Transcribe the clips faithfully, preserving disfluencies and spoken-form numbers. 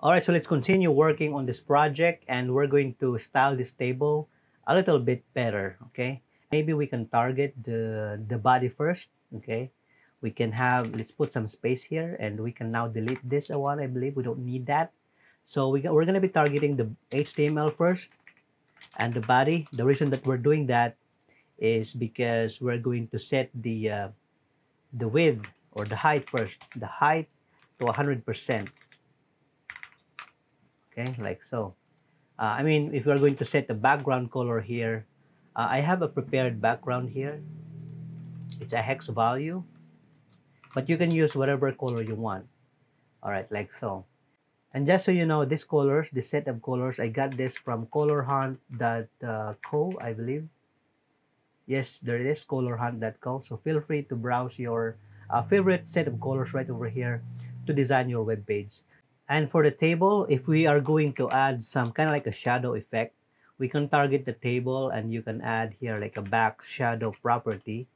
All right, so let's continue working on this project, and we're going to style this table a little bit better, okay? Maybe we can target the, the body first, okay? We can have, let's put some space here, and we can now delete this one. I believe we don't need that. So we, we're gonna be targeting the H T M L first and the body. The reason that we're doing that is because we're going to set the, uh, the width or the height first, the height to one hundred percent. Okay, like so. Uh, I mean, if we're going to set the background color here, uh, I have a prepared background here. It's a hex value, but you can use whatever color you want. All right, like so. And just so you know, these colors, this set of colors, I got this from color hunt dot co, I believe. Yes, there it is, color hunt dot co. So feel free to browse your uh, favorite set of colors right over here to design your web page. And for the table, if we are going to add some kind of like a shadow effect, we can target the table and you can add here like a back shadow property.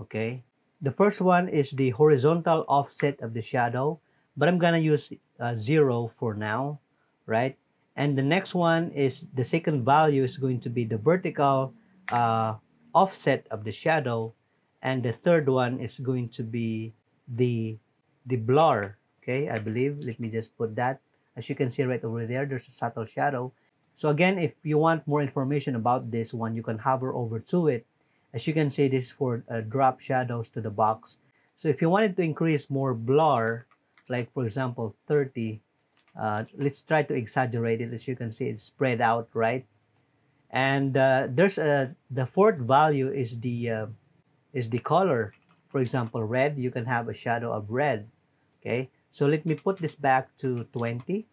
Okay. The first one is the horizontal offset of the shadow, but I'm going to use uh, zero for now, right? And the next one is the second value is going to be the vertical uh, offset of the shadow. And the third one is going to be the, the blur. Okay, I believe, let me just put that. As you can see right over there, there's a subtle shadow. So again, if you want more information about this one, you can hover over to it. As you can see, this is for uh, drop shadows to the box. So if you wanted to increase more blur, like for example, thirty, uh, let's try to exaggerate it. As you can see, it's spread out, right? And uh, there's a, the fourth value is the, uh, is the color. For example, red, you can have a shadow of red, okay? So let me put this back to twenty,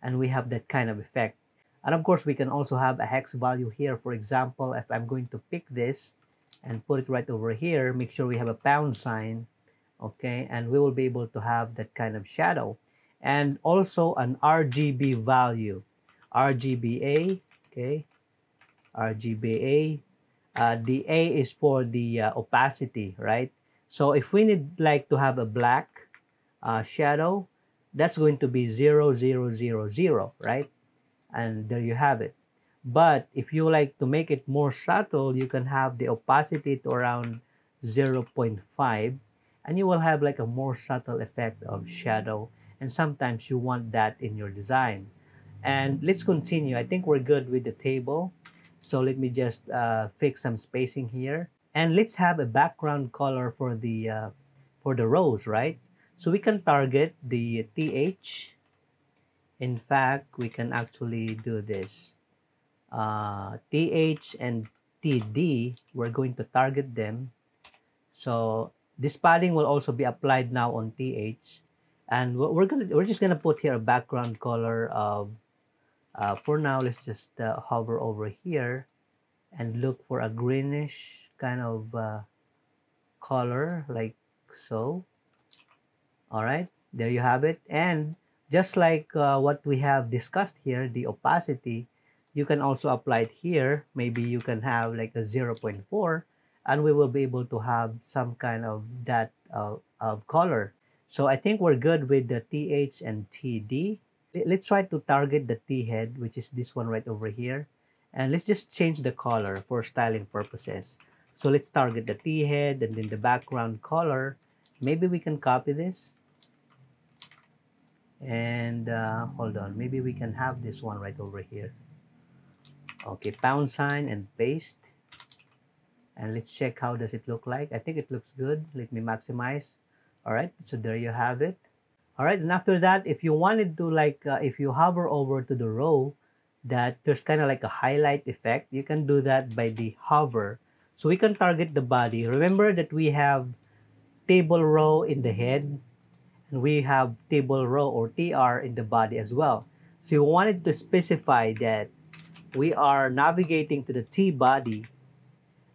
and we have that kind of effect. And of course, we can also have a hex value here. For example, if I'm going to pick this and put it right over here, make sure we have a pound sign, okay? And we will be able to have that kind of shadow. And also an R G B value, R G B A, okay? R G B A, uh, the A is for the uh, opacity, right? So if we need like to have a black, Uh, shadow, that's going to be zero zero zero zero, right? And there you have it. But if you like to make it more subtle, you can have the opacity to around zero point five, and you will have like a more subtle effect of shadow, and sometimes you want that in your design. And let's continue. I think we're good with the table, so let me just uh, fix some spacing here, and let's have a background color for the uh, for the rows, right? So we can target the T H. In fact, we can actually do this. Uh, T H and T D, we're going to target them. So this padding will also be applied now on T H. And we're gonna we're just gonna put here a background color of. Uh, for now, let's just uh, hover over here, and look for a greenish kind of uh, color, like so. All right, there you have it. And just like uh, what we have discussed here, the opacity, you can also apply it here. Maybe you can have like a zero point four, and we will be able to have some kind of that uh, of color. So I think we're good with the T H and T D. Let's try to target the T head, which is this one right over here. And let's just change the color for styling purposes. So let's target the T head and then the background color. Maybe we can copy this. And uh, hold on, maybe we can have this one right over here. Okay, pound sign and paste. And let's check how does it look like. I think it looks good. Let me maximize. All right, so there you have it. All right, and after that, if you wanted to like, uh, if you hover over to the row, that there's kind of like a highlight effect, you can do that by the hover. So we can target the body. Remember that we have table row in the head, and we have table row or T R in the body as well. So we wanted to specify that we are navigating to the T body,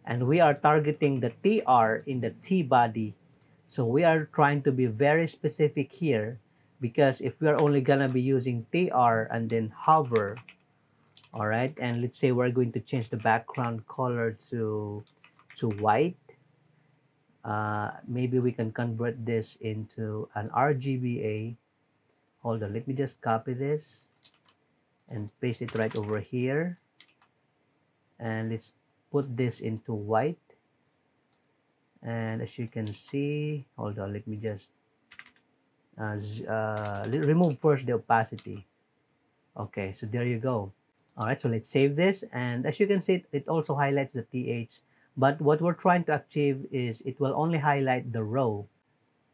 and we are targeting the T R in the T body. So we are trying to be very specific here, because if we are only gonna be using T R and then hover, all right, and let's say we're going to change the background color to, to white. Uh, maybe we can convert this into an R G B A, Hold on, let me just copy this and paste it right over here. And let's put this into white. And as you can see, hold on, let me just uh, uh, remove first the opacity. Okay, so there you go. All right, so let's save this. And as you can see, it also highlights the T H. But what we're trying to achieve is it will only highlight the row.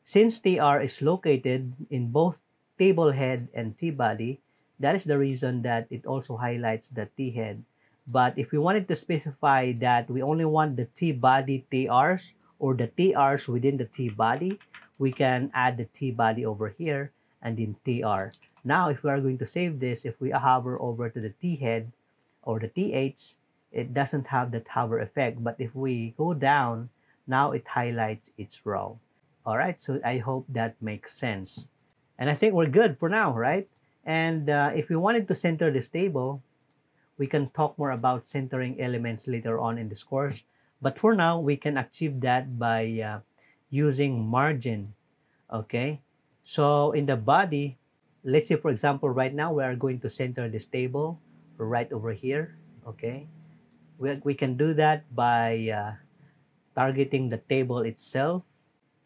Since T R is located in both table head and T body, that is the reason that it also highlights the T head. But if we wanted to specify that we only want the T body T Rs or the T Rs within the T body, we can add the T body over here and then T R. Now, if we are going to save this, if we hover over to the T head or the T H, it doesn't have that hover effect. But if we go down, now it highlights its row. All right, so I hope that makes sense. And I think we're good for now, right? And uh, if we wanted to center this table, we can talk more about centering elements later on in this course. But for now, we can achieve that by uh, using margin, okay? So in the body, let's say, for example, right now, we are going to center this table right over here, okay? We, we can do that by uh, targeting the table itself,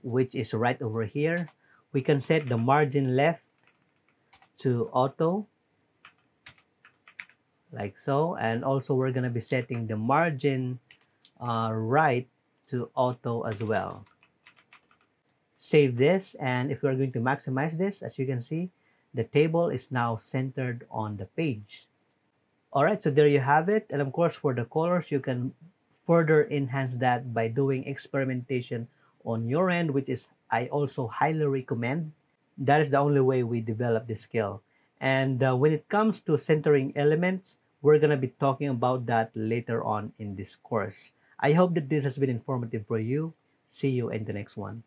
which is right over here. We can set the margin left to auto, like so. And also, we're going to be setting the margin uh, right to auto as well. Save this. And if we're going to maximize this, as you can see, the table is now centered on the page. All right, so there you have it. And of course, for the colors, you can further enhance that by doing experimentation on your end, which is I also highly recommend. That is the only way we develop this skill. And uh, when it comes to centering elements, we're going to be talking about that later on in this course. I hope that this has been informative for you. See you in the next one.